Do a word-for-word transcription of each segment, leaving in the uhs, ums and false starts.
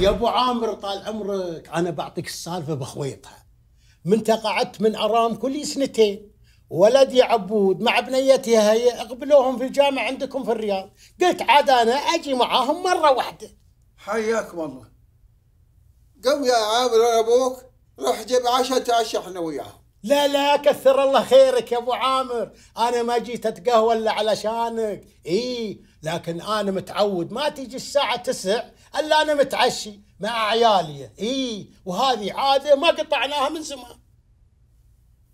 يا ابو عامر طال عمرك انا بعطيك السالفه بخويطها. من تقعدت من ارام كل سنتين ولدي عبود مع بنيتي هي اقبلوهم في الجامعه عندكم في الرياض، قلت عاد انا اجي معاهم مره واحده. حياكم الله. قوي يا عامر ابوك، روح جيب عشاء تعشى احنا وياهم. لا لا كثر الله خيرك يا ابو عامر، انا ما جيت اتقهوى الا علشانك، اي لكن انا متعود ما تيجي الساعه تسع الا انا متعشي مع عيالي، اي وهذه عاده ما قطعناها من زمان.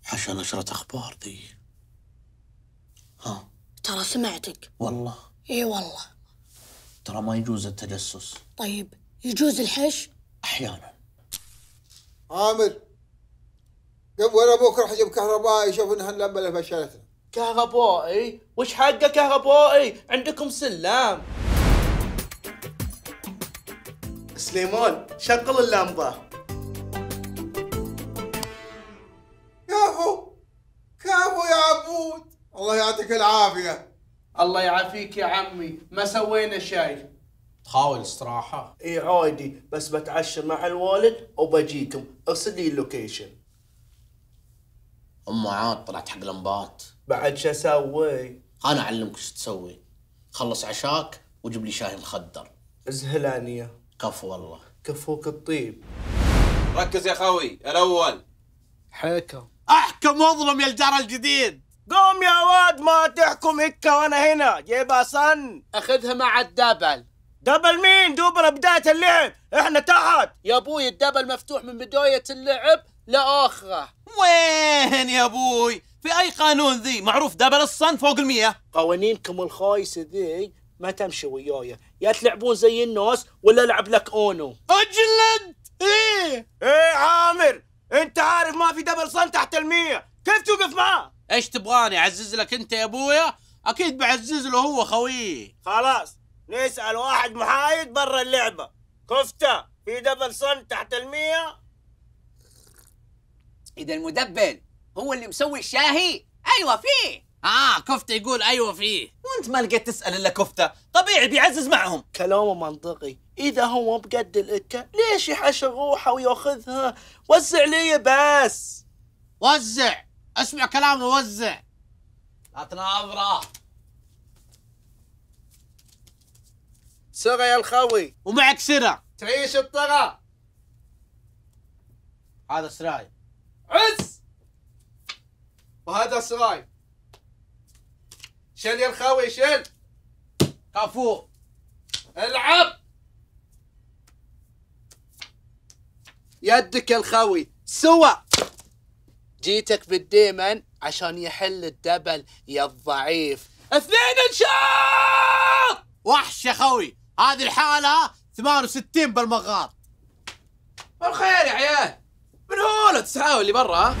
حشا نشرة اخبار ذي. ها ترى سمعتك. والله؟ اي والله. ترى ما يجوز التجسس. طيب يجوز الحش؟ احيانا. عامر قبل ابوك راح يجيب كهربائي يشوف انها اللمبه اللي فشلتنا. كهربائي؟ وش حقه كهربائي؟ عندكم سلام. سليمان شغل اللمبه. كفو كفو يا عبود، الله يعطيك العافيه. الله يعافيك يا عمي، ما سوينا شيء. تخاول استراحه؟ اي عادي، بس بتعشى مع الوالد وبجيكم، ارسل لي اللوكيشن. ام عاد طلعت حق لمبات. بعد شو اسوي؟ انا اعلمك شو تسوي. خلص عشاك وجيب لي شاي مخدر. زهلانيه. كفو والله. كفوك الطيب. ركز يا خوي، الاول. حكم. احكم واظلم يا الجار الجديد. قوم يا واد ما تحكم هيك وانا هنا، جيبها صن. اخذها مع الدبل. دبل مين؟ دوبنا بداية اللعب، احنا تحت. يا ابوي الدبل مفتوح من بداية اللعب لآخره. وين يا ابوي؟ في أي قانون ذي؟ معروف دبل الصن فوق المية. قوانينكم الخايسة ذي ما تمشي وياي، يا تلعبون زي الناس ولا العب لك اونو. اجلد. ايه؟ ايه عامر، انت عارف ما في دبل صن تحت المية، كيف توقف معاه؟ ايش تبغاني اعزز لك انت يا ابويا؟ اكيد بعزز له هو خويه. خلاص نسأل واحد محايد برا اللعبة، كفتة في دبل صن تحت المية؟ إذا المدبل هو اللي مسوي الشاهي؟ أيوة فيه. آه كفتة يقول أيوة فيه، وأنت ما لقيت تسأل إلا كفتة، طبيعي بيعزز معهم. كلامه منطقي، إذا هو بقد الإكة ليش يحشر روحه وياخذها؟ وزع لي بس. وزع، اسمع كلامنا وزع. لا تناظره. سرى يا الخوي ومعك سرى. تعيش الطرى. هذا سراي. عز. وهذا سراي. شل يا الخوي شل. كفو. العب. يدك يا الخوي سوى. جيتك بالديمن عشان يحل الدبل يا الضعيف. اثنين انشاط. وحش يا خوي، هذه الحالة ثمانية وستين بالمغاط. بالخير يا عيال، من هو تسعاوي اللي برا؟